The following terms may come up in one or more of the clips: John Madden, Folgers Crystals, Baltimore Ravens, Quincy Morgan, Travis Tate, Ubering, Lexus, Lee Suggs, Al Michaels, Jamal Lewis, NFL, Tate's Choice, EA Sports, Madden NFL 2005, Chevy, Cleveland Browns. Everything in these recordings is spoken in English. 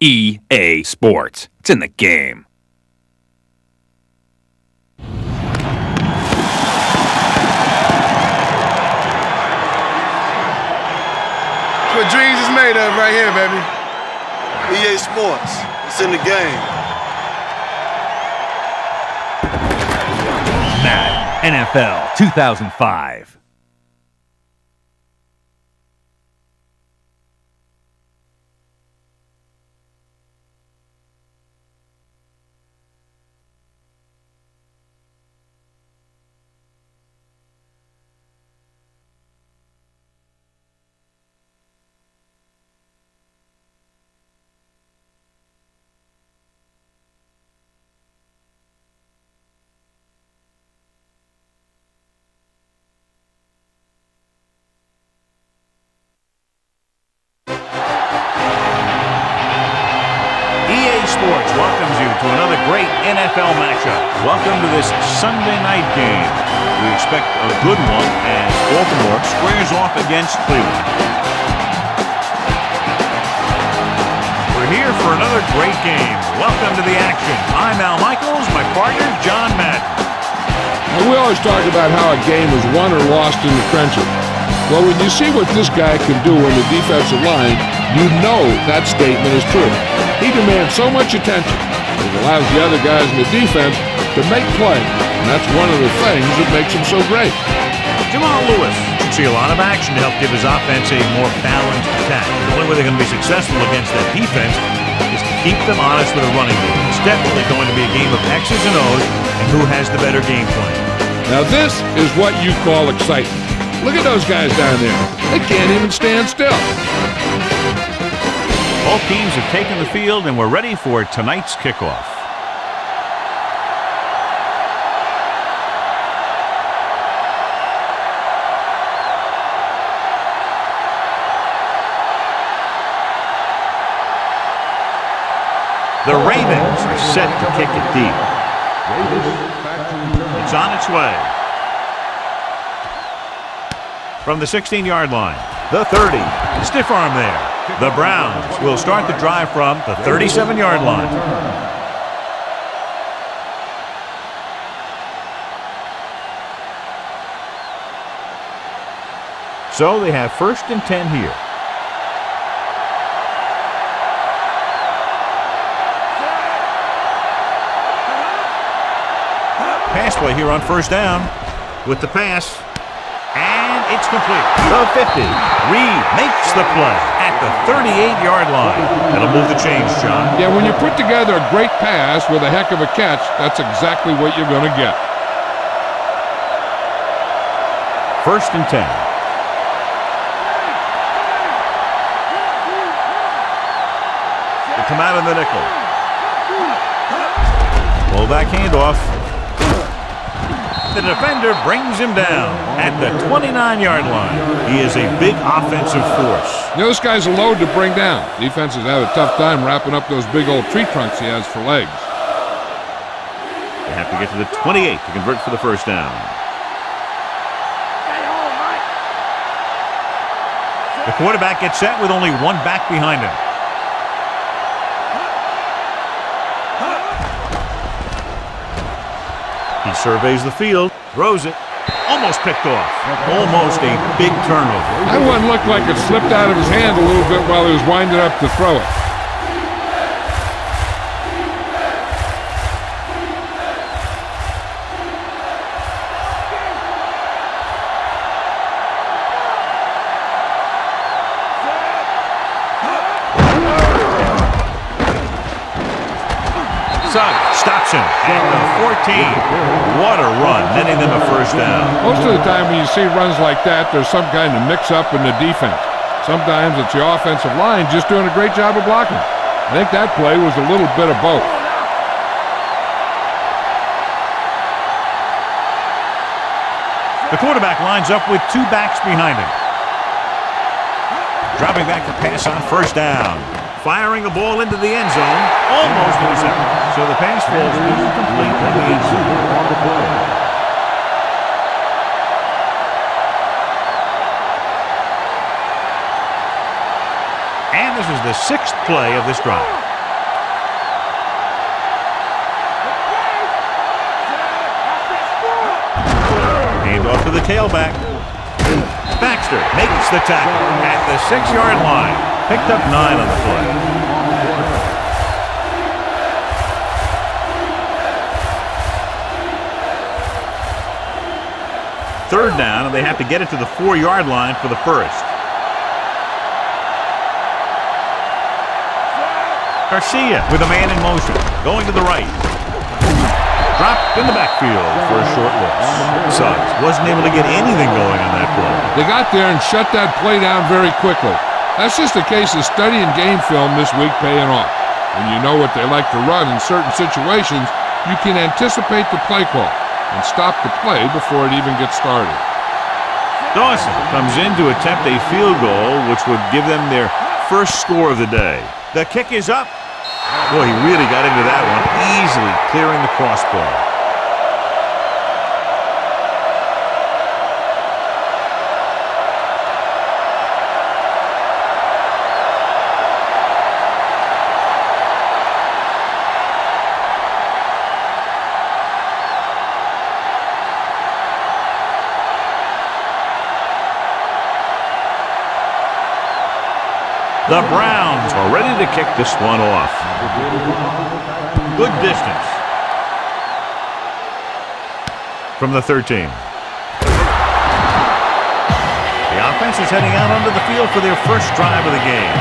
EA Sports. It's in the game. What dreams is made of right here, baby. EA Sports. It's in the game. Madden NFL 2005. Sports welcomes you to another great NFL matchup. Welcome to this Sunday night game. We expect a good one as Baltimore squares off against Cleveland. We're here for another great game. Welcome to the action. I'm Al Michaels, my partner, John Madden. Now, we always talk about how a game is won or lost in the trenches. Well, when you see what this guy can do on the defensive line, you know that statement is true. He demands so much attention that it allows the other guys in the defense to make plays, and that's one of the things that makes him so great. Jamal Lewis should see a lot of action to help give his offense a more balanced attack. The only way they're going to be successful against that defense is to keep them honest with a running game. It's definitely going to be a game of X's and O's and who has the better game plan. Now this is what you call excitement. Look at those guys down there. They can't even stand still. Both teams have taken the field, and we're ready for tonight's kickoff. The Ravens are set to kick it deep. It's on its way. From the 16-yard line, the 30. Stiff arm there. The Browns will start the drive from the 37-yard line. So they have 1st and 10 here. Pass play here on 1st down with the pass. It's complete. The 50. Reed makes the play at the 38-yard line. That'll move the chains, John. Yeah, when you put together a great pass with a heck of a catch, that's exactly what you're going to get. 1st and 10. They come out in the nickel. Pull back handoff. The defender brings him down at the 29-yard line. He is a big offensive force. You know, this guy's a load to bring down. Defenses have a tough time wrapping up those big old tree trunks he has for legs. They have to get to the 28 to convert for the 1st down. The quarterback gets set with only one back behind him. He surveys the field, throws it, almost picked off. Almost a big turnover. That one looked like it slipped out of his hand a little bit while he was winding up to throw it. At the 14. What a run, netting them a 1st down. Most of the time when you see runs like that, there's some kind of mix-up in the defense. Sometimes it's the offensive line just doing a great job of blocking. I think that play was a little bit of both. The quarterback lines up with two backs behind him. Dropping back to pass on 1st down. Firing a ball into the end zone. Almost intercepted. So the pass falls incomplete in the end zone. And this is the 6th play of this drive. tailback. Baxter makes the tackle at the 6-yard line. Picked up 9 on the play. Third down, and they have to get it to the 4-yard line for the first. Garcia with a man in motion, going to the right. Dropped in the backfield for a short loss. Suggs wasn't able to get anything going on that play. They got there and shut that play down very quickly. That's just a case of study and game film this week paying off. When you know what they like to run in certain situations, you can anticipate the play call and stop the play before it even gets started. Dawson comes in to attempt a field goal, which would give them their first score of the day. The kick is up. Boy, he really got into that one, easily clearing the crossbar. The Browns are ready to kick this one off. Good distance. From the 13. The offense is heading out onto the field for their first drive of the game.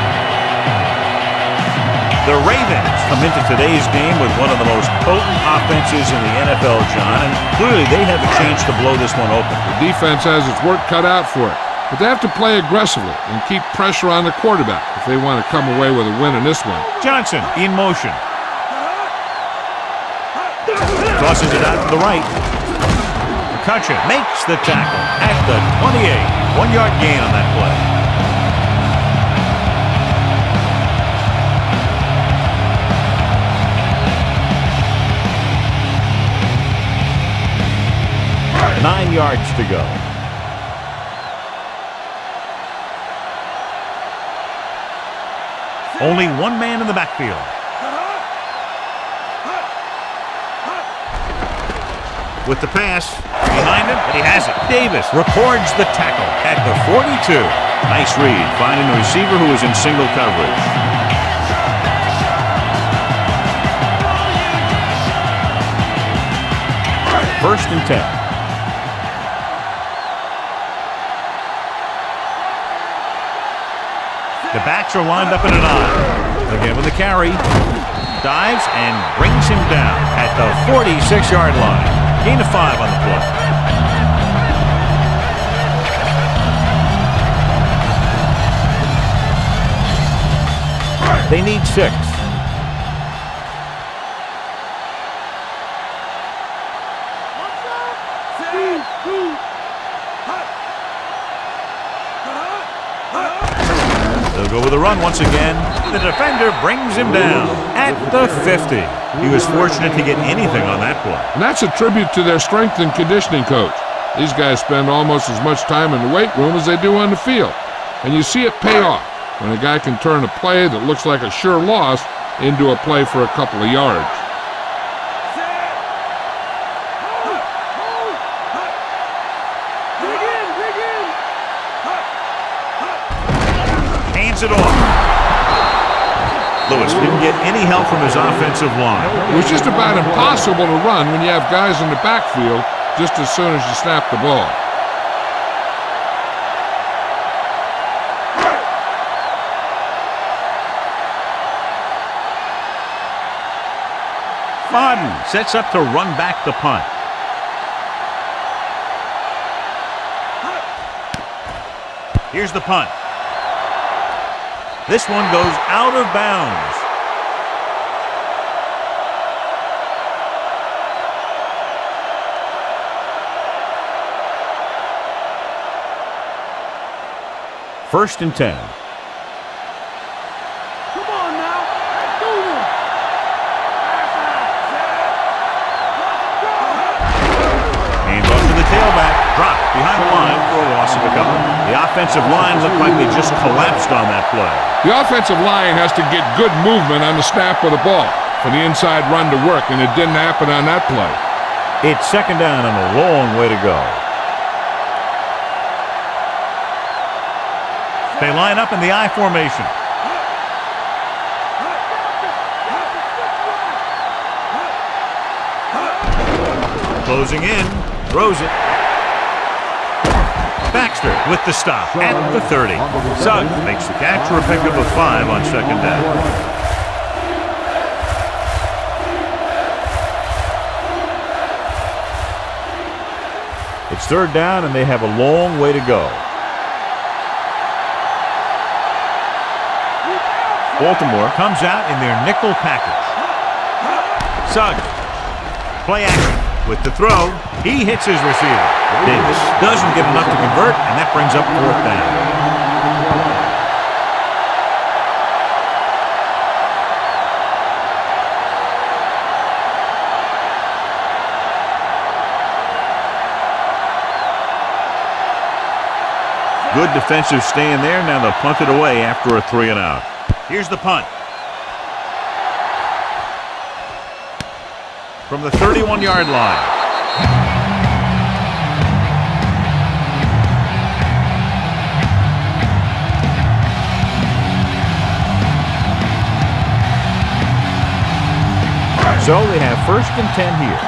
The Ravens come into today's game with one of the most potent offenses in the NFL, John, and clearly they have a chance to blow this one open. The defense has its work cut out for it, but they have to play aggressively and keep pressure on the quarterback if they want to come away with a win in this one. Johnson in motion. Tosses it out to the right. McCutcheon makes the tackle at the 28. 1-yard gain on that play. Right. 9 yards to go. Only one man in the backfield. With the pass behind him, but he has it. Davis records the tackle at the 42. Nice read, finding the receiver who was in single coverage. First and 10. The backs are lined up in an eye. Again with the carry. Dives and brings him down at the 46-yard line. Gain of 5 on the play. They need 6. With a run once again, the defender brings him down at the 50. He was fortunate to get anything on that play. And that's a tribute to their strength and conditioning coach. These guys spend almost as much time in the weight room as they do on the field. And you see it pay off when a guy can turn a play that looks like a sure loss into a play for a couple of yards. It off. Lewis didn't get any help from his offensive line. It was just about impossible to run when you have guys in the backfield just as soon as you snap the ball. Madden sets up to run back the punt. Here's the punt. This one goes out of bounds. First and 10. Come on now. Let's do this. Hands off to the tailback. Dropped behind the line for a loss of a couple. The offensive line looked like they just collapsed on that play. The offensive line has to get good movement on the snap of the ball for the inside run to work, and it didn't happen on that play. It's second down and a long way to go. They line up in the I formation. Closing in, throws it. Baxter with the stop at the 30. Suggs makes the catch for a pickup of 5 on second down. It's third down, and they have a long way to go. Baltimore comes out in their nickel package. Suggs, play action with the throw. He hits his receiver. Davis doesn't get enough to convert, and that brings up fourth down. Good defensive stand there. Now they'll punt it away after a 3-and-out. Here's the punt. From the 31-yard line. So they have first and 10 here.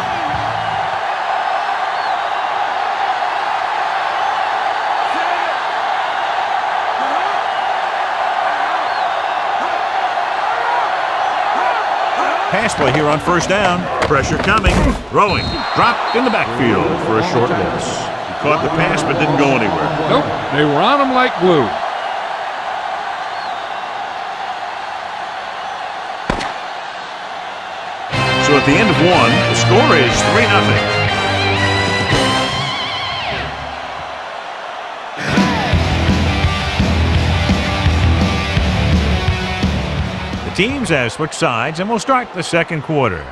Pass play here on first down. Pressure coming. Throwing. Dropped in the backfield for a short loss. He caught the pass but didn't go anywhere. Nope. They were on him like glue. So at the end of one, the score is 3-0. Teams have switched sides, and we'll start the second quarter.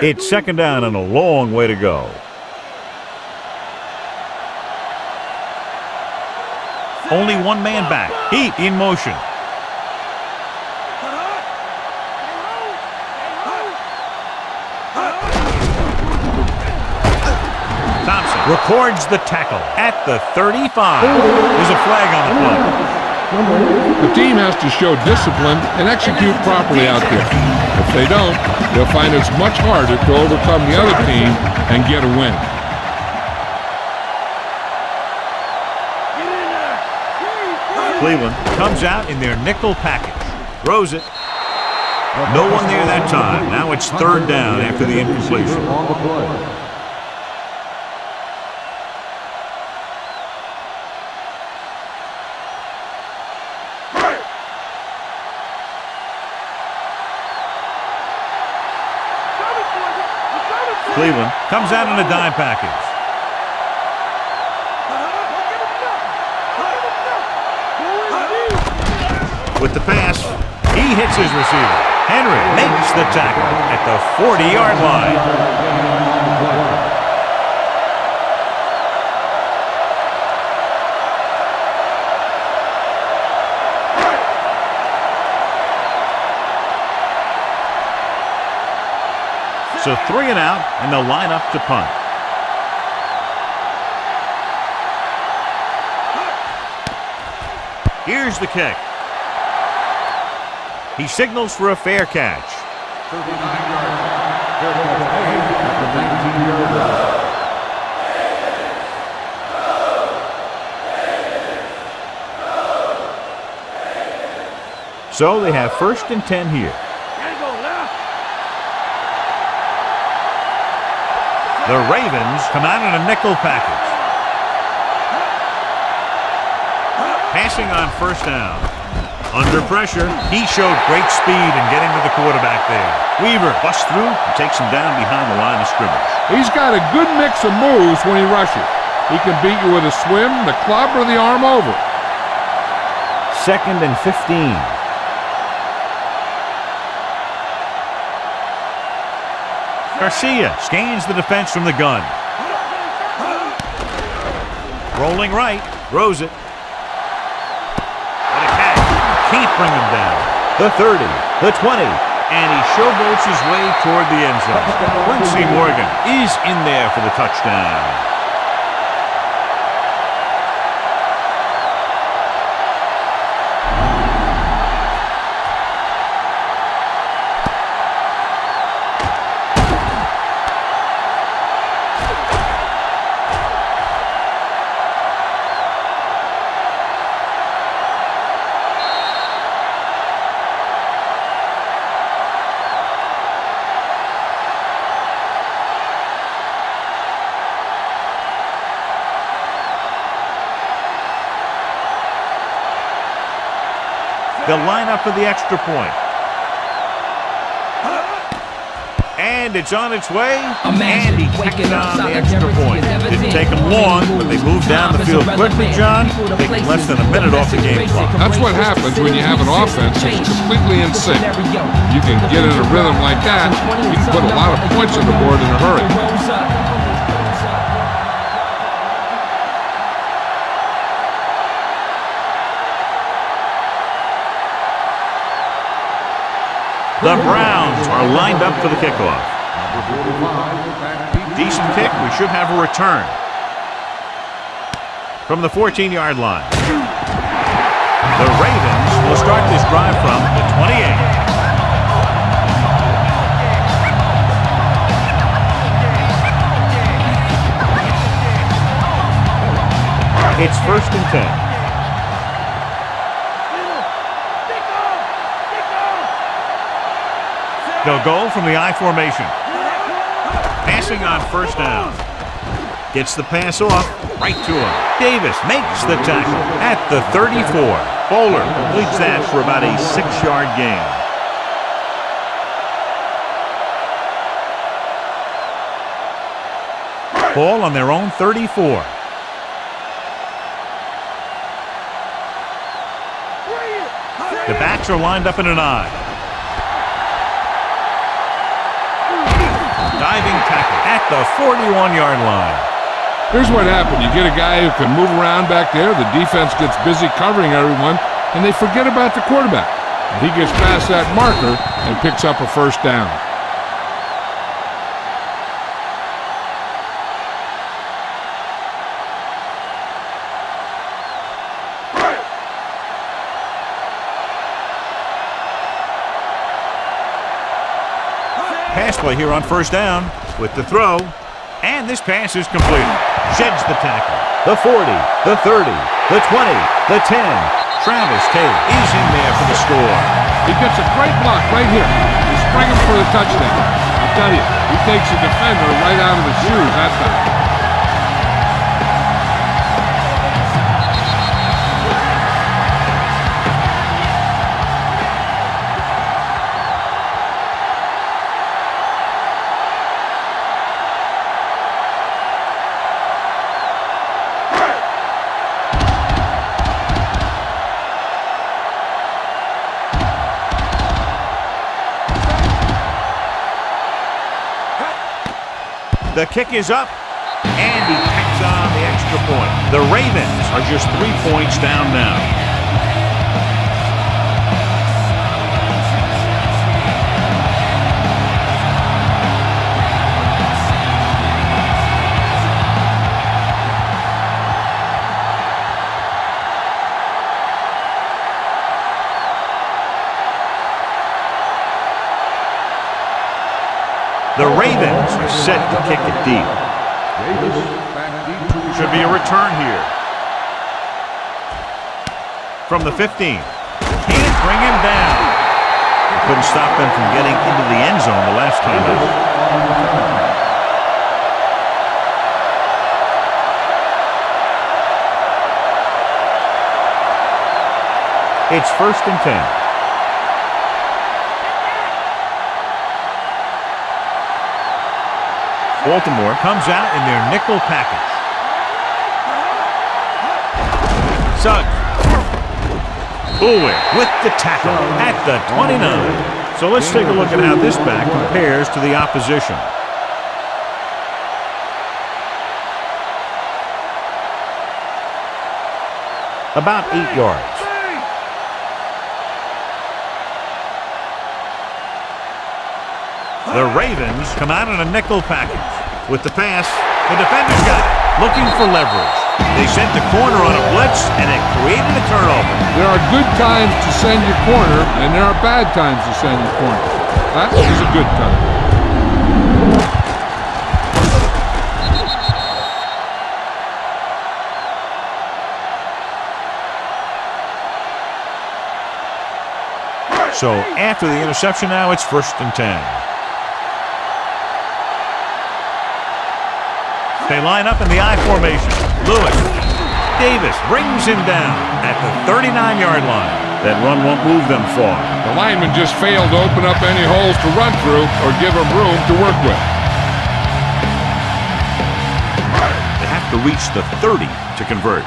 It's second down and a long way to go. Only one man back. Heat in motion. Thompson records the tackle at the 35. There's a flag on the play. The team has to show discipline and execute properly out there. If they don't, they'll find it's much harder to overcome the other team and get a win. Cleveland comes out in their nickel package. Throws it. No one there that time. Now it's third down after the incompletion. Cleveland comes out in a dime package. With the pass, he hits his receiver. Henry makes the tackle at the 40-yard line. So 3-and-out, and they'll line up to punt. Here's the kick. He signals for a fair catch. 39-yard. So they have first and 10 here. The Ravens come out in a nickel package. Passing on first down. Under pressure, he showed great speed in getting to the quarterback there. Weaver busts through and takes him down behind the line of scrimmage. He's got a good mix of moves when he rushes. He can beat you with a swim, the club, or the arm over. Second and 15. Garcia scans the defense from the gun. Rolling right, throws it. What a catch. Can't bring him down. The 30, the 20, and he showboats his way toward the end zone. Quincy Morgan is in there for the touchdown. They'll line up for the extra point. And it's on its way. And he kicked it on the extra point. Didn't take them long, but they moved down the field quickly, John. Taking less than a minute off the game clock. That's what happens when you have an offense that's completely in sync. You can get in a rhythm like that. You can put a lot of points on the board in a hurry. The Browns are lined up for the kickoff. Decent kick. We should have a return. From the 14-yard line. The Ravens will start this drive from the 28. It's 1st and 10. They'll go from the I formation. Passing on 1st down. Gets the pass off right to him. Davis makes the tackle at the 34. Bowler completes that for about a 6-yard gain. Ball on their own 34. The backs are lined up in an eye. Diving tackle at the 41-yard line. Here's what happened. You get a guy who can move around back there. The defense gets busy covering everyone, and they forget about the quarterback. He gets past that marker and picks up a 1st down. Here on 1st down with the throw, and this pass is complete. Sheds the tackle. The 40, the 30, the 20, the 10. Travis Tate is in there for the score. He gets a great block right here. He's springing for the touchdown. I tell you, he takes a defender right out of his shoes that time. The kick is up, and he picks on the extra point. The Ravens are just 3 points down now. The Ravens are set to kick it deep. Should be a return here. From the 15. Can't bring him down. Couldn't stop them from getting into the end zone the last time out. It's 1st and 10. Baltimore comes out in their nickel package. Suggs. Bowie with the tackle at the 29. So let's take a look at how this back compares to the opposition. About 8 yards. The Ravens come out in a nickel package. With the pass, the defender's got it. Looking for leverage. They sent the corner on a blitz, and it created a turnover. There are good times to send your corner, and there are bad times to send your corner. That is a good time. So after the interception now, it's 1st and 10. They line up in the I formation. Lewis. Davis brings him down at the 39-yard line. That run won't move them far. The linemen just failed to open up any holes to run through or give them room to work with. They have to reach the 30 to convert.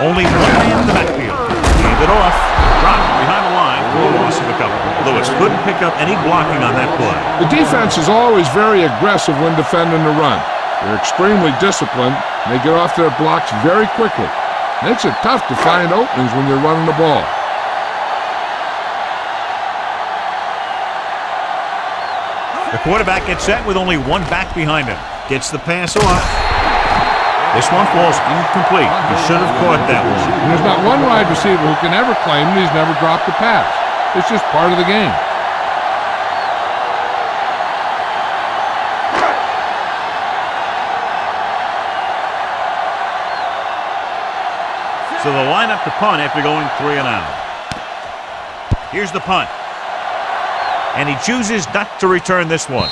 Only three in the backfield. Leave it off. Dropped behind the line for a loss of a couple. Lewis couldn't pick up any blocking on that play. The defense is always very aggressive when defending the run. They're extremely disciplined. They get off their blocks very quickly. Makes it tough to find openings when you're running the ball. The quarterback gets set with only one back behind him. Gets the pass off. This one falls incomplete. He should have caught that one. And there's not one wide receiver who can ever claim that he's never dropped a pass. It's just part of the game. So they'll line up to punt after going 3 and out. Here's the punt. And he chooses not to return this one.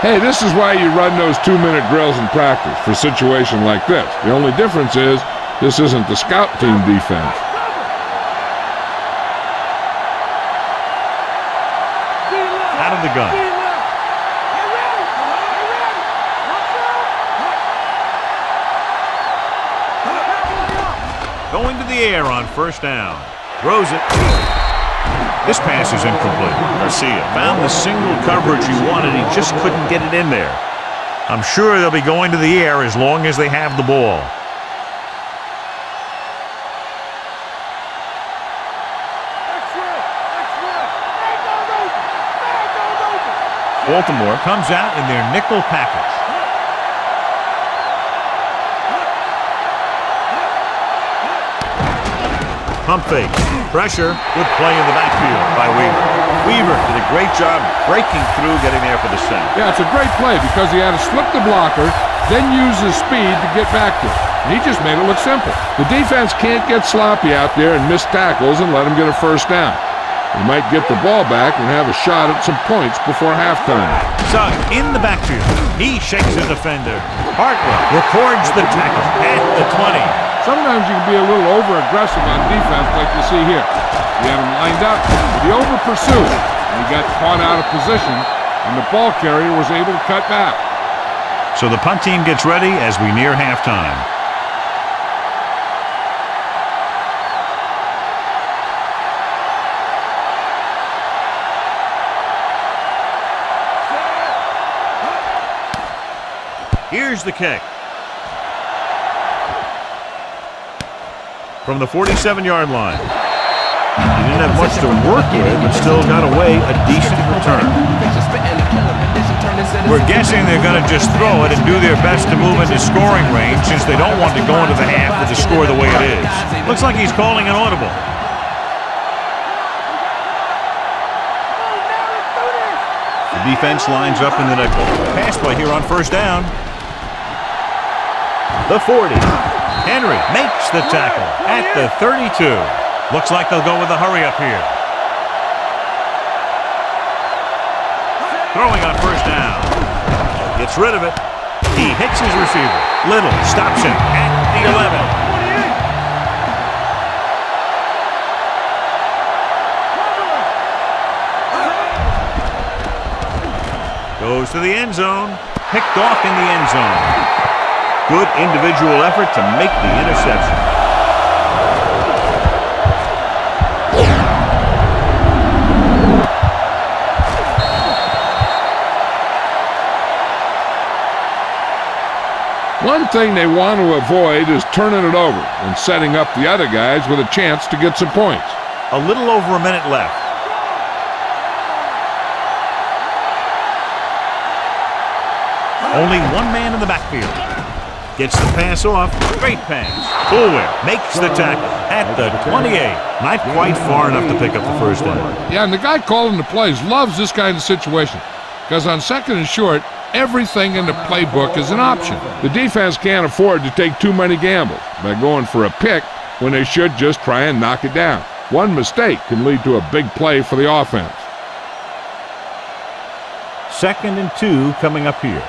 Hey, this is why you run those 2-minute drills in practice for a situation like this. The only difference is this isn't the scout team defense. Out of the gun. Air on first down. Throws it. This pass is incomplete. Garcia found the single coverage he wanted. He just couldn't get it in there. I'm sure they'll be going to the air as long as they have the ball. Baltimore comes out in their nickel package. Pump fake. Pressure. Good play in the backfield by Weaver. Weaver did a great job breaking through, getting there for the sack. Yeah, it's a great play because he had to slip the blocker, then use his speed to get back to it. And he just made it look simple. The defense can't get sloppy out there and miss tackles and let him get a first down. He might get the ball back and have a shot at some points before halftime. Sugg in the backfield. He shakes the defender. Hartwell records the tackle at the 20. Sometimes you can be a little over-aggressive on defense like you see here. He had him lined up, but he over-pursued, and he got caught out of position, and the ball carrier was able to cut back. So the punt team gets ready as we near halftime. Here's the kick. From the 47-yard line. He didn't have much to work with, but still got away a decent return. We're guessing they're going to just throw it and do their best to move into scoring range since they don't want to go into the half with the score the way it is. Looks like he's calling an audible. The defense lines up in the nickel. Pass play here on first down. The 40. Henry makes the tackle at the 32. Looks like they'll go with a hurry up here. Throwing on first down. Gets rid of it. He hits his receiver. Little stops him at the 11. Goes to the end zone. Picked off in the end zone. Good individual effort to make the interception. One thing they want to avoid is turning it over and setting up the other guys with a chance to get some points. A little over a minute left. Only one man in the backfield. Gets the pass off. Great pass. Fuller makes the tackle at the 28. Not quite far enough to pick up the first down. Yeah, and the guy calling the plays loves this kind of situation because on second and short, everything in the playbook is an option. The defense can't afford to take too many gambles by going for a pick when they should just try and knock it down. One mistake can lead to a big play for the offense. 2nd and 2 coming up here.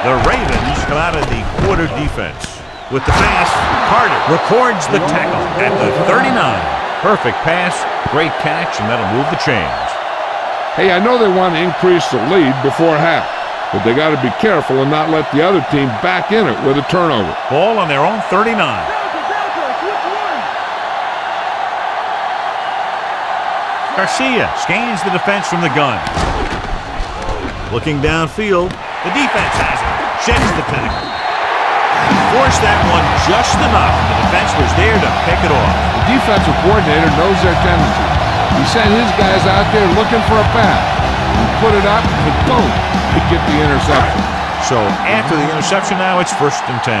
The Ravens come out in the quarter defense with the pass. Carter records the tackle at the 39. Perfect pass, great catch, and that'll move the chains. Hey, I know they want to increase the lead before half, but they got to be careful and not let the other team back in it with a turnover. Ball on their own 39. Garcia scans the defense from the gun. Looking downfield, the defense has it. Sheds the tackle. Forced that one just enough. The defense was there to pick it off. The defensive coordinator knows their tendencies. He sent his guys out there looking for a pass. He put it up, and boom, to get the interception. So after the interception, now it's 1st and 10.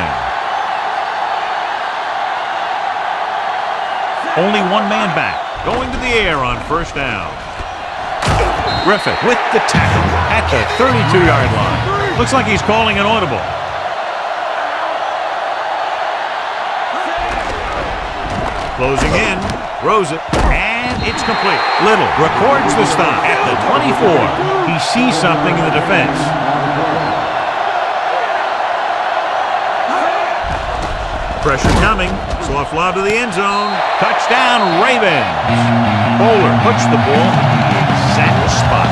Only one man back. Going to the air on 1st down. Griffith with the tackle at the 32-yard line. Looks like he's calling an audible. Closing in, throws it, and it's complete. Little records the stop at the 24. He sees something in the defense. Pressure coming. Soft lob to the end zone. Touchdown, Ravens. Bowler puts the ball in the exact spot.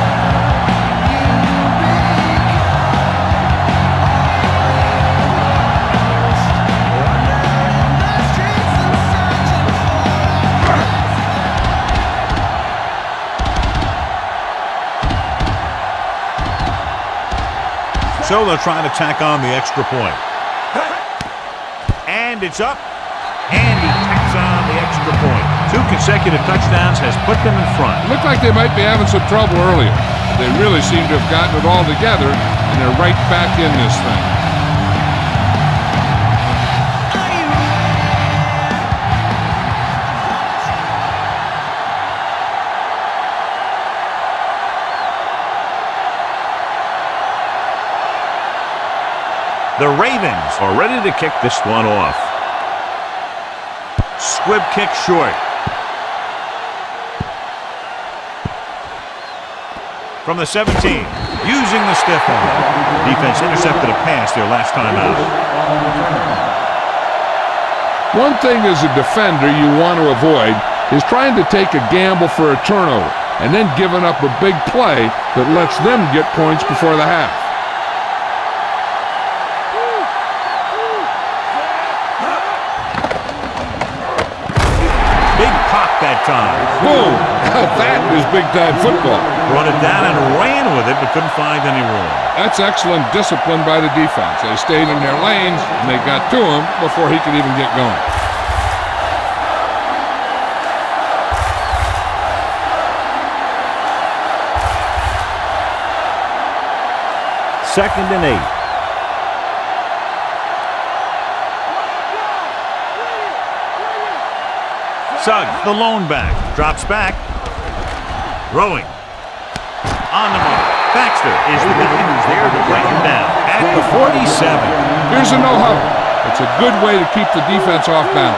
So they'll try to tack on the extra point. And it's up. And he tacks on the extra point. 2 consecutive touchdowns has put them in front. It looked like they might be having some trouble earlier. They really seem to have gotten it all together, and they're right back in this thing. The Ravens are ready to kick this one off. Squib kick short. From the 17, using the stiff arm. Defense intercepted a pass their last time out. One thing as a defender you want to avoid is trying to take a gamble for a turnover and then giving up a big play that lets them get points before the half. Time. Boom! That is big-time football. Brought it down and ran with it, but couldn't find any room. That's excellent discipline by the defense. They stayed in their lanes, and they got to him before he could even get going. Second and 8. Suggs, the lone back, drops back, throwing, on the mark. Baxter is the guy who's there to break him down at the 47. Here's a no-huddle. It's a good way to keep the defense off balance.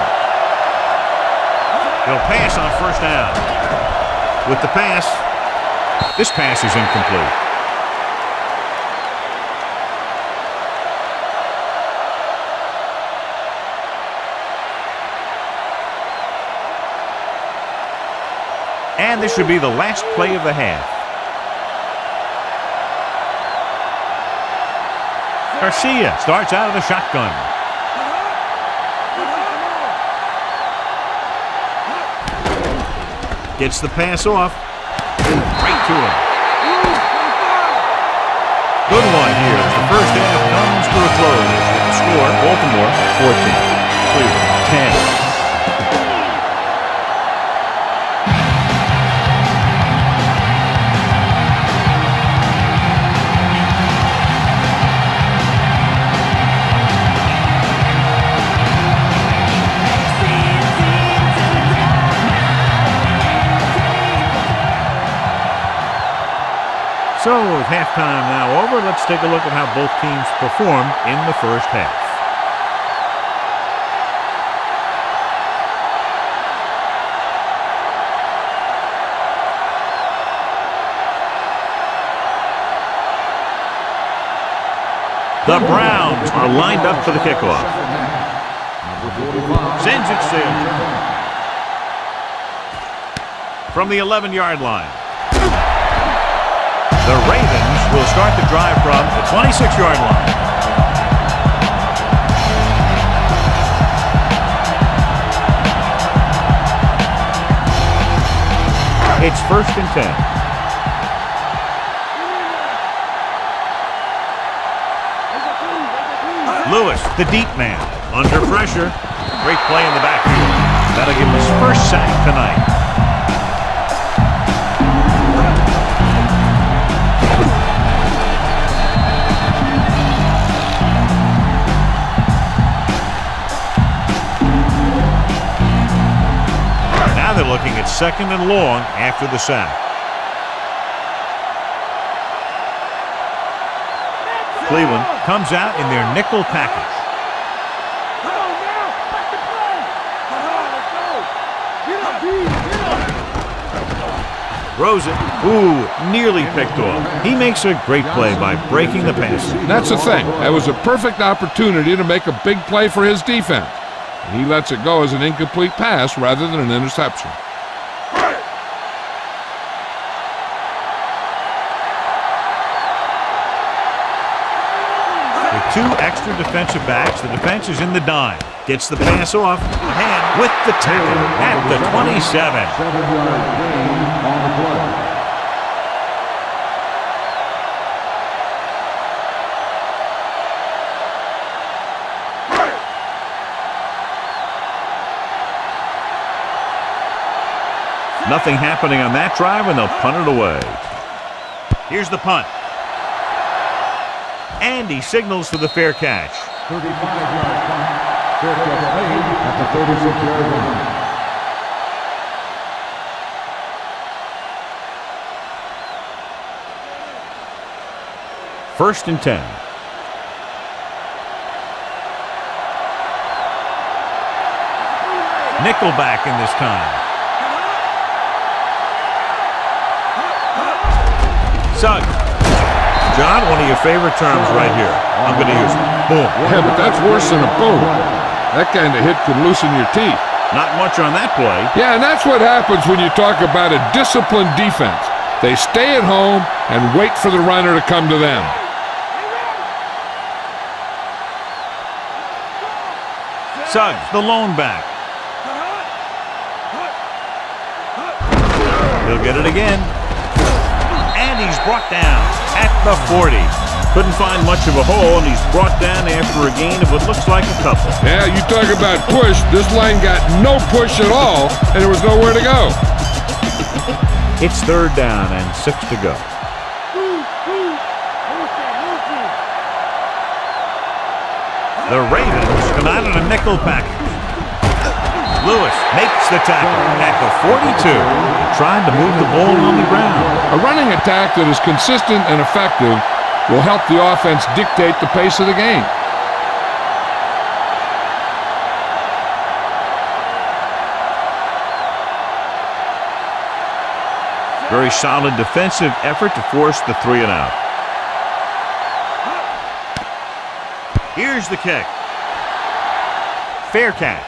They'll pass on 1st down. With the pass, this pass is incomplete. And this should be the last play of the half. Garcia starts out of the shotgun. Gets the pass off. Right to him. Good one here. The 1st half comes to a close. The score, Baltimore 14. Cleveland 10. So with halftime now over, let's take a look at how both teams performed in the 1st half. The Browns are lined up for the kickoff. Sends it safe. From the 11-yard line. The Ravens will start the drive from the 26-yard line. It's 1st and 10. Lewis, the deep man, under pressure. Great play in the backfield. That'll give him his 1st sack tonight. They're looking at 2nd and long after the sack. Cleveland comes out in their nickel package. Rosen, ooh, nearly picked off. He makes a great play by breaking the pass. That's the thing. That was a perfect opportunity to make a big play for his defense. He lets it go as an incomplete pass rather than an interception. With 2 extra defensive backs, the defense is in the dime. Gets the pass off, and with the tackle at the 27. Nothing happening on that drive, and they'll punt it away. Here's the punt. And he signals for the fair catch. 35-yard punt. Fair catch made at the 36-yard line. First and 10. Nickelback in this time. Suggs. John, one of your favorite terms right here. I'm going to use boom. Yeah, but that's worse than a boom. That kind of hit could loosen your teeth. Not much on that play. Yeah, and that's what happens when you talk about a disciplined defense. They stay at home and wait for the runner to come to them. Suggs, the lone back. He'll get it again. He's brought down at the 40. Couldn't find much of a hole, and he's brought down after a gain of what looks like a couple. Yeah, you talk about push. This line got no push at all, and there was nowhere to go. It's 3rd down and 6 to go. The Ravens come out in a nickel package. Lewis makes the tackle at the 42, trying to move the ball on the ground. A running attack that is consistent and effective will help the offense dictate the pace of the game. Very solid defensive effort to force the 3-and-out. Here's the kick. Fair catch.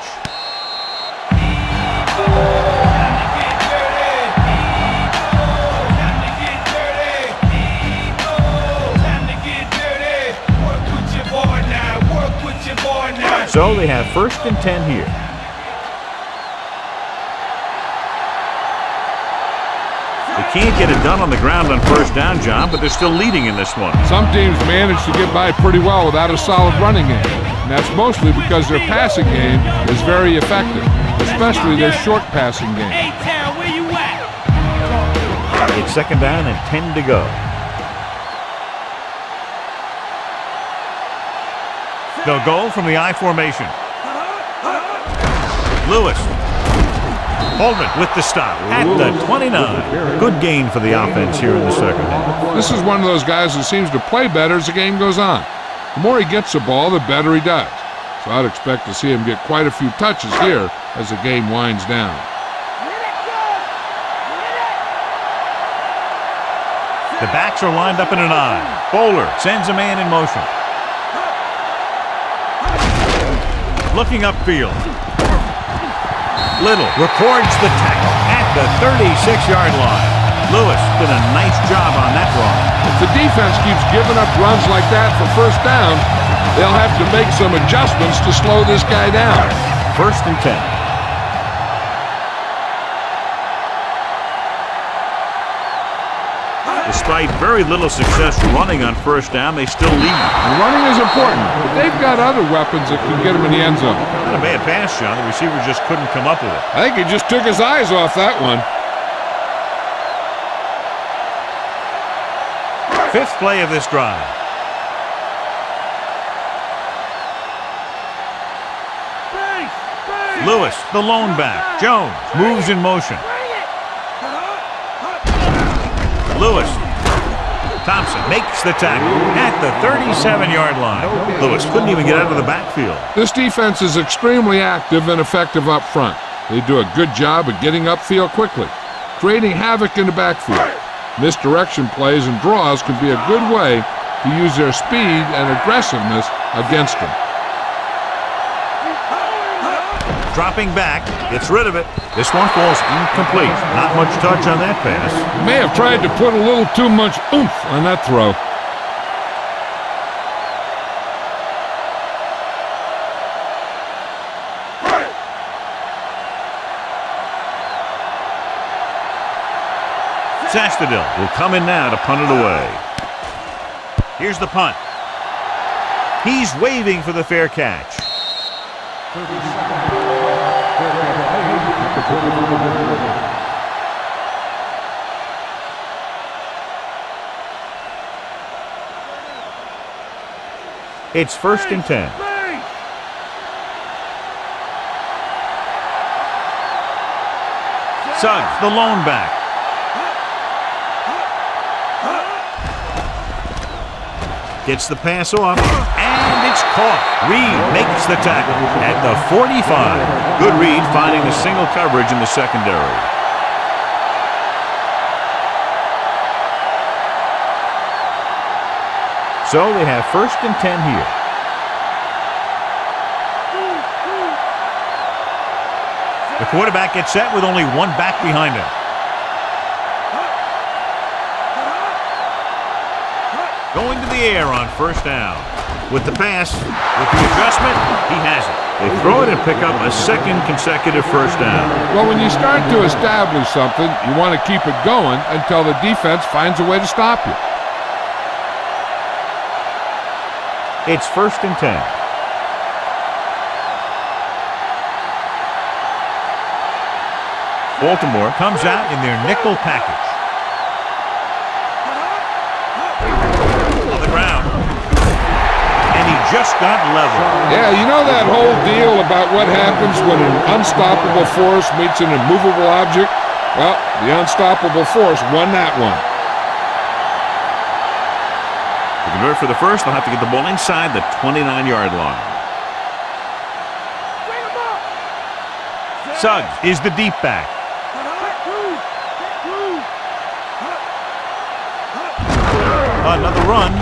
So they have 1st and 10 here. They can't get it done on the ground on 1st down, John, but they're still leading in this one. Some teams manage to get by pretty well without a solid running game. And that's mostly because their passing game is very effective, especially their short passing game. It's 2nd down and 10 to go. They'll go from the I formation. Lewis. Holman with the stop at the 29. Good gain for the offense here in the 2nd half. This is one of those guys who seems to play better as the game goes on. The more he gets the ball, the better he does. So I'd expect to see him get quite a few touches here as the game winds down. The backs are lined up in an eye. Bowler sends a man in motion. looking upfield. Little records the tackle at the 36-yard line. Lewis did a nice job on that run. If the defense keeps giving up runs like that for first down, they'll have to make some adjustments to slow this guy down. First and 10. Despite very little success running on first down, they still lead. Running is important, but they've got other weapons that can get them in the end zone. Not a bad pass, John. The receiver just couldn't come up with it. I think he just took his eyes off that one. Fifth play of this drive. Lewis, the lone back. Jones moves in motion. Lewis. Thompson makes the tackle at the 37-yard line. Lewis couldn't even get out of the backfield. This defense is extremely active and effective up front. They do a good job of getting upfield quickly, creating havoc in the backfield. Misdirection plays and draws can be a good way to use their speed and aggressiveness against them. Dropping back, gets rid of it. This one falls incomplete. Not much touch on that pass. He may have tried to put a little too much oomph on that throw. Sastadil will come in now to punt it away. Here's the punt. He's waving for the fair catch. It's first and 10. Suggs, the lone back. Gets the pass off, and it's caught. Reed makes the tackle at the 45. Good read, finding the single coverage in the secondary. So they have first and 10 here. The quarterback gets set with only one back behind him. Going to the air on first down. With the pass, with the adjustment, he has it. They throw it and pick up a second consecutive first down. Well, when you start to establish something, you want to keep it going until the defense finds a way to stop you. It's first and 10. Baltimore comes out in their nickel package. Just got level. Yeah, you know that whole deal about what happens when an unstoppable force meets an immovable object? Well, the unstoppable force won that one. To convert for the first, they'll have to get the ball inside the 29-yard line. Suggs is the deep back. Another run.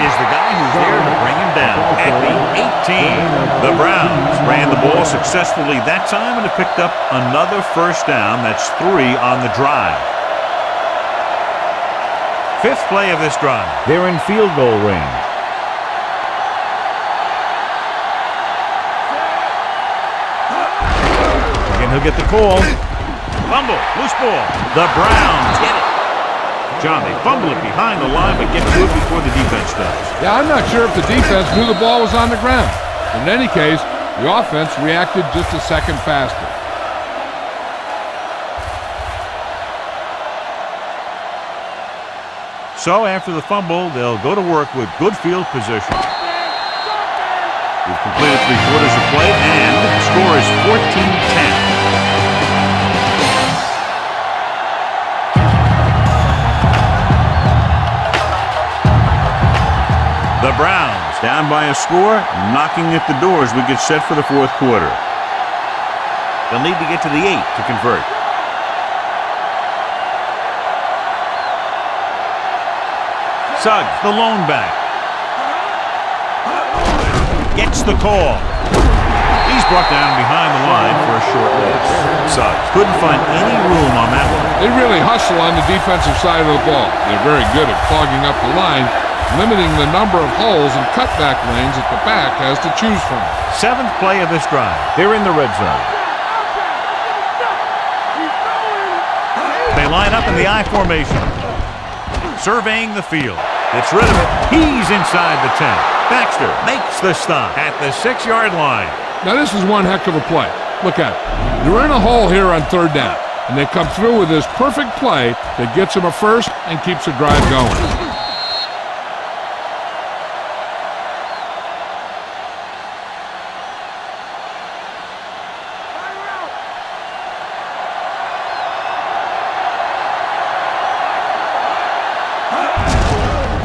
Is the guy who's there to bring him down at the 18. The Browns ran the ball successfully that time and have picked up another first down. That's 3 on the drive. Fifth play of this drive. They're in field goal range. Again, he'll get the call. Fumble, loose ball. The Browns get it. John, they fumble it behind the line, but get to it before the defense does. Yeah, I'm not sure if the defense knew the ball was on the ground. In any case, the offense reacted just a second faster. So after the fumble, they'll go to work with good field position. We've completed 3/4 of play, and the score is 14-10. The Browns, down by a score, knocking at the door as we get set for the fourth quarter. They'll need to get to the 8 to convert. Suggs, the lone back. gets the call. He's brought down behind the line for a short loss. So couldn't find any room on that one. They really hustle on the defensive side of the ball. They're very good at clogging up the line, limiting the number of holes and cutback lanes that the back has to choose from. Seventh play of this drive. They're in the red zone. They line up in the I formation. Surveying the field. Gets rid of it. He's inside the 10. Baxter makes the stop at the 6-yard line. Now this is one heck of a play. Look at it. They're in a hole here on third down. And they come through with this perfect play that gets them a first and keeps the drive going.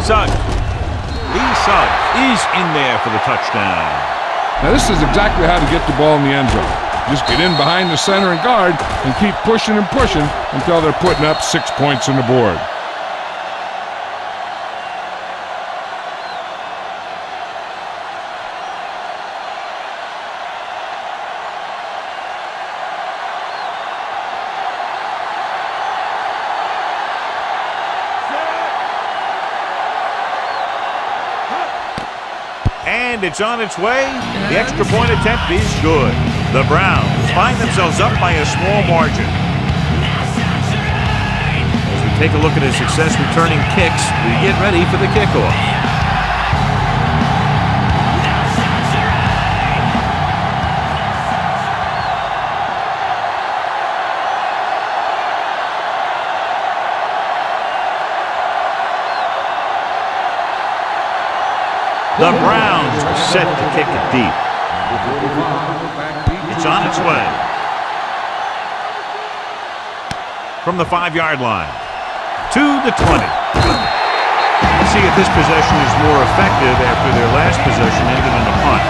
Suggs. Lee Suggs is in there for the touchdown. Now this is exactly how to get the ball in the end zone. Just get in behind the center and guard and keep pushing and pushing until they're putting up 6 points on the board. It's on its way. The extra point attempt is good. The Browns find themselves up by a small margin. As we take a look at his success returning kicks, we get ready for the kickoff. The Browns are set to kick it deep. It's on its way. From the 5-yard line to the 20. Let's see if this possession is more effective after their last possession ended in a punt.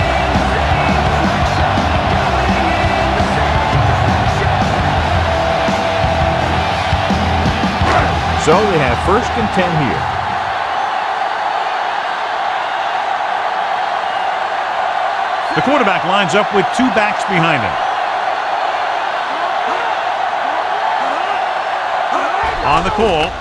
So they have first and 10 here. The quarterback lines up with two backs behind him. On the call,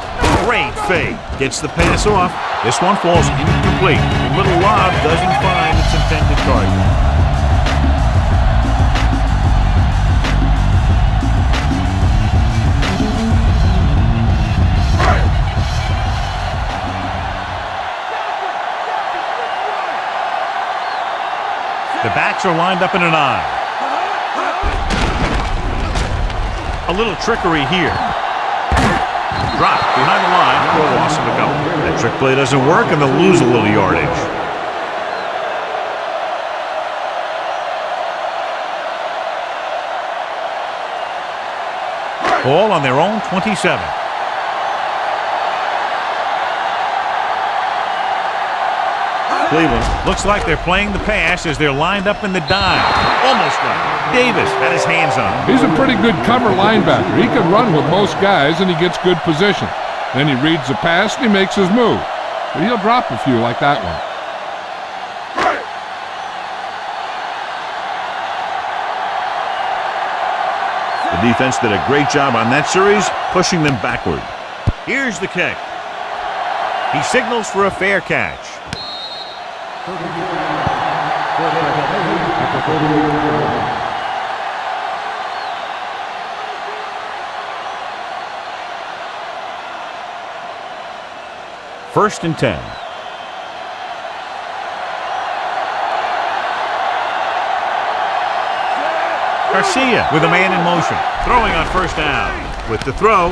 great fade. Gets the pass off. This one falls incomplete. The little lob doesn't find its intended target. The backs are lined up in an eye. A little trickery here. Drop behind the line for a loss of a couple. That trick play doesn't work, and they'll lose a little yardage. Ball on their own 27. Cleveland looks like they're playing the pass as they're lined up in the dime. Almost done. Davis had his hands on him. He's a pretty good cover linebacker. He can run with most guys, and he gets good position. Then he reads the pass, and he makes his move. But he'll drop a few like that one. The defense did a great job on that series, pushing them backward. Here's the kick. He signals for a fair catch. First and 10. Garcia with a man in motion, throwing on first down. With the throw,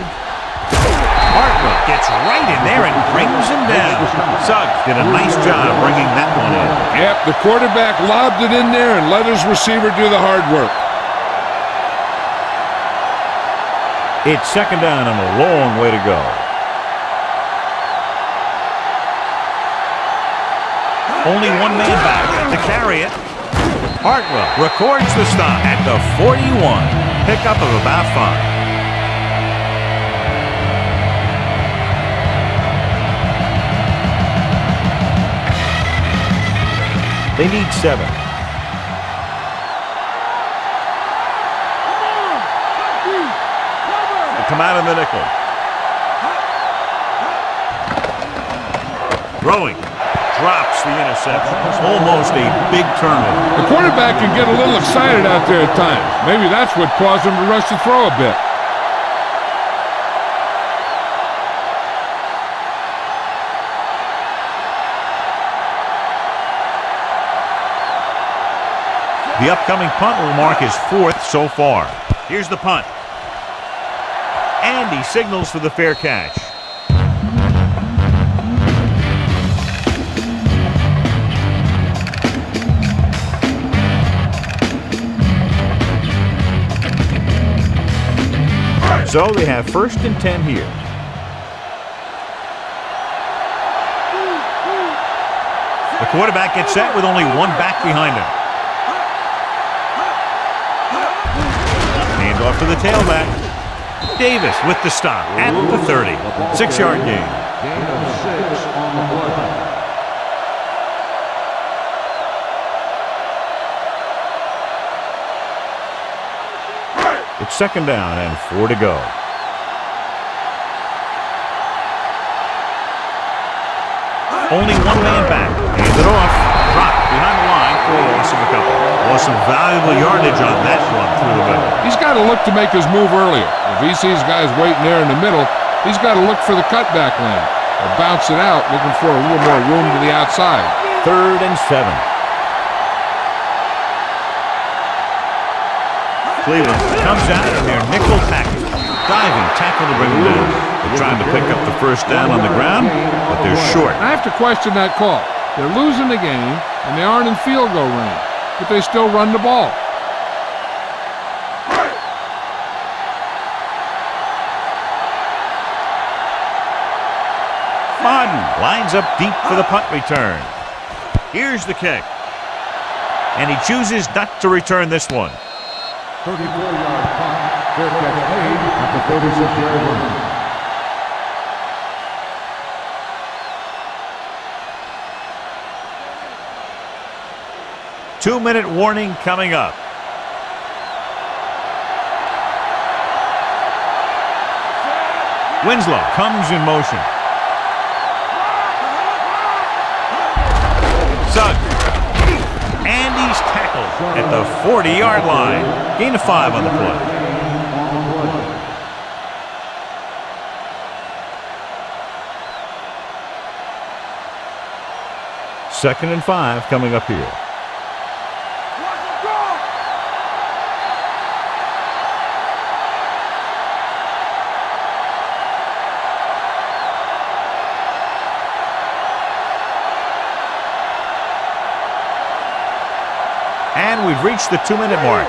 Hartwell gets right in there and brings him down. Suggs did a nice job bringing that one in. Yep, the quarterback lobbed it in there and let his receiver do the hard work. It's second down and a long way to go. Only one man back to carry it. Hartwell records the stop at the 41. Pickup of about 5. They need 7. come out of the nickel. Throwing. Drops the interception. Almost a big turnover. The quarterback can get a little excited out there at times. Maybe that's what caused him to rush the throw a bit. The upcoming punt will mark his fourth so far. Here's the punt. And he signals for the fair catch. So they have first and 10 here. The quarterback gets set with only one back behind him. Off to the tailback. Davis with the stop at the 30. 6-yard gain. Gain of 6 on the play. It's second down and 4 to go. Only one man back. Hands it off. Dropped behind the line for a loss of a couple. Lost some valuable yardage on that run through the middle. He's got to look to make his move earlier. If he sees guys waiting there in the middle, he's got to look for the cutback lane or bounce it out, looking for a little more room to the outside. 3rd and 7. Cleveland comes out in their nickel package. Diving tackle to bring him down. They're trying to pick up the first down on the ground, but they're short. I have to question that call. They're losing the game, and they aren't in field goal range, but they still run the ball. Madden lines up deep for the punt return. Here's the kick. And he chooses not to return this one. 34-yard punt. Fair catch made at the 36-yard line. Two-minute warning coming up. Winslow comes in motion. Suggs. And he's tackled at the 40-yard line. Gain of 5 on the play. 2nd and 5 coming up here. And we've reached the 2-minute mark.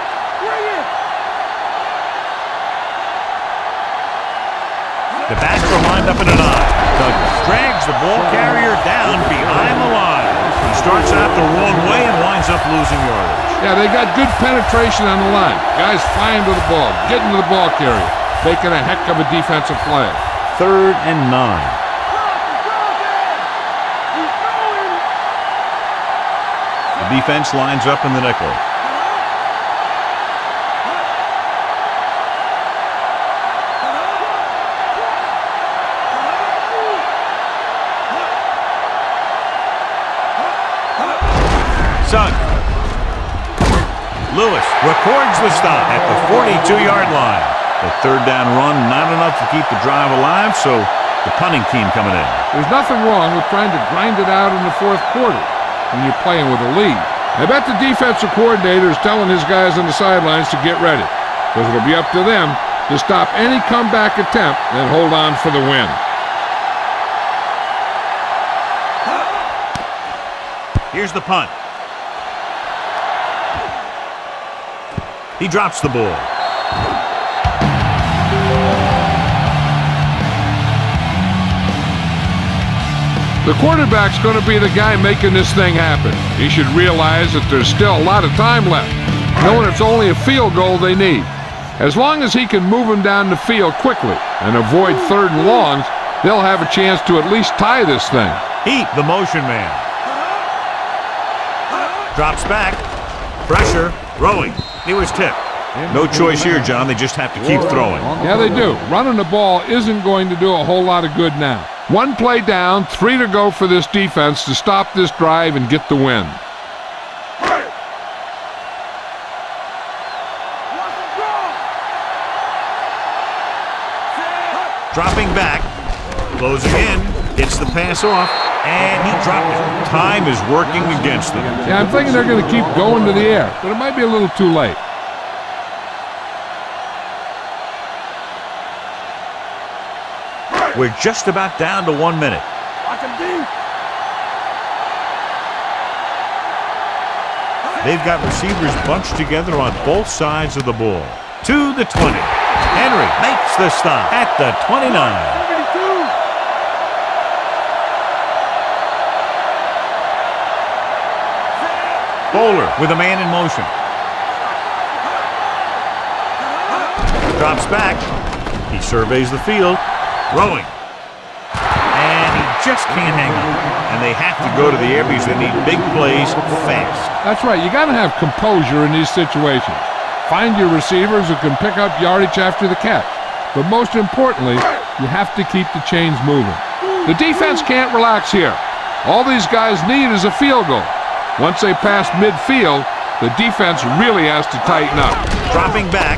The backs are lined up in a knot. Douglas drags the ball carrier down behind the line. He starts out the wrong way and winds up losing yardage. Yeah, they got good penetration on the line. Guys flying to the ball, getting to the ball carrier, making a heck of a defensive play. 3rd and 9. Defense lines up in the nickel. Suggs. Lewis records the stop at the 42-yard line. The 3rd down run, not enough to keep the drive alive, so the punting team coming in. There's nothing wrong with trying to grind it out in the 4th quarter. When you're playing with a lead. I bet the defensive coordinator is telling his guys on the sidelines to get ready, because it'll be up to them to stop any comeback attempt and hold on for the win. Here's the punt. He drops the ball. The quarterback's going to be the guy making this thing happen. He should realize that there's still a lot of time left, knowing it's only a field goal they need. As long as he can move them down the field quickly and avoid 3rd and longs, they'll have a chance to at least tie this thing. Heat, the motion man. Drops back. Pressure. Rowing. He was tipped. No choice here, John. They just have to keep throwing. Yeah, they do. Running the ball isn't going to do a whole lot of good now. One play down, 3 to go for this defense to stop this drive and get the win. Dropping back, closing in, gets the pass off, and he dropped it. Time is working against them. Yeah, I'm thinking they're going to keep going to the air, but it might be a little too late. We're just about down to 1 minute. They've got receivers bunched together on both sides of the ball. To the 20. Henry makes the stop at the 29. Bowler with a man in motion. Drops back. He surveys the field. Throwing. And he just can't hang on. And they have to go to the air because they need big plays fast. That's right. You got to have composure in these situations. Find your receivers who can pick up yardage after the catch. But most importantly, you have to keep the chains moving. The defense can't relax here. All these guys need is a field goal. Once they pass midfield, the defense really has to tighten up. Dropping back.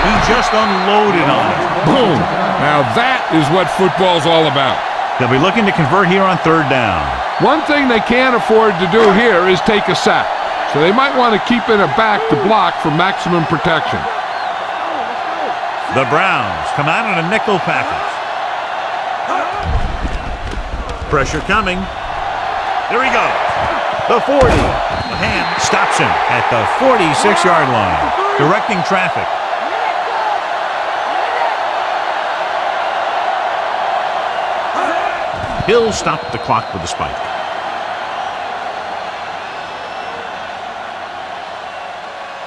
He just unloaded on it. Boom. Now that is what football's all about. They'll be looking to convert here on third down. One thing they can't afford to do here is take a sack. So they might want to keep in a back to block for maximum protection. The Browns come out on a nickel package. Pressure coming. There he goes. The 40. The hand stops him at the 46-yard line, directing traffic. He'll stop the clock with a spike.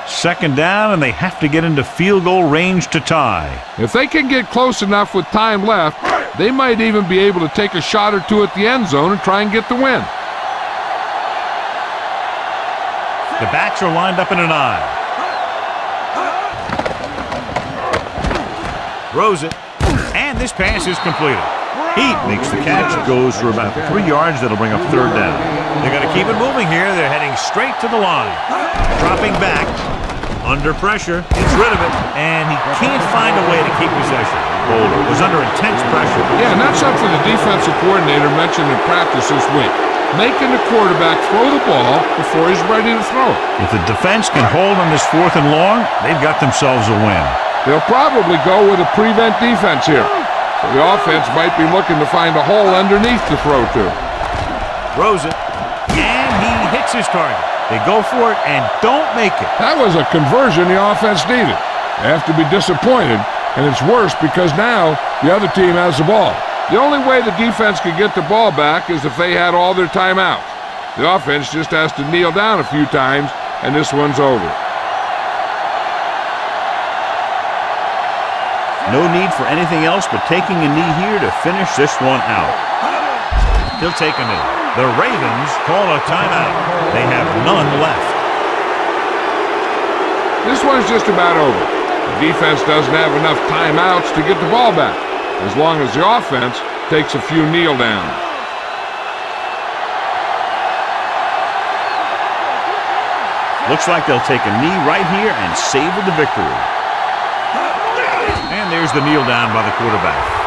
Second down, and they have to get into field goal range to tie. If they can get close enough with time left, they might even be able to take a shot or two at the end zone and try and get the win. The backs are lined up in an eye. Throws it, and this pass is completed. He makes the catch, goes for about 3 yards. That'll bring up third down. They're going to keep it moving here. They're heading straight to the line. Dropping back. Under pressure. Gets rid of it. And he can't find a way to keep possession. Boulder was under intense pressure. Yeah, and that's something the defensive coordinator mentioned in practice this week. Making the quarterback throw the ball before he's ready to throw it. If the defense can hold on this 4th and long, they've got themselves a win. They'll probably go with a prevent defense here. The offense might be looking to find a hole underneath to throw to. Throws it, and he hits his target. They go for it and don't make it. That was a conversion the offense needed. They have to be disappointed, and it's worse because now the other team has the ball. The only way the defense could get the ball back is if they had all their timeouts. The offense just has to kneel down a few times, and this one's over. No need for anything else but taking a knee here to finish this one out. He'll take a knee. The Ravens call a timeout. They have none left. This one's just about over. The defense doesn't have enough timeouts to get the ball back, as long as the offense takes a few kneel downs. Looks like they'll take a knee right here and savor the victory. And there's the kneel down by the quarterback.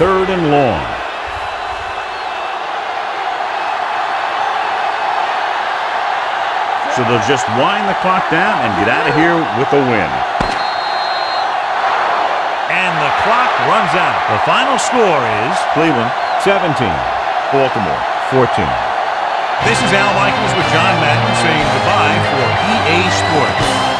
Third and long. So they'll just wind the clock down and get out of here with a win. And the clock runs out. The final score is Cleveland 17, Baltimore 14. This is Al Michaels with John Madden saying goodbye for EA Sports.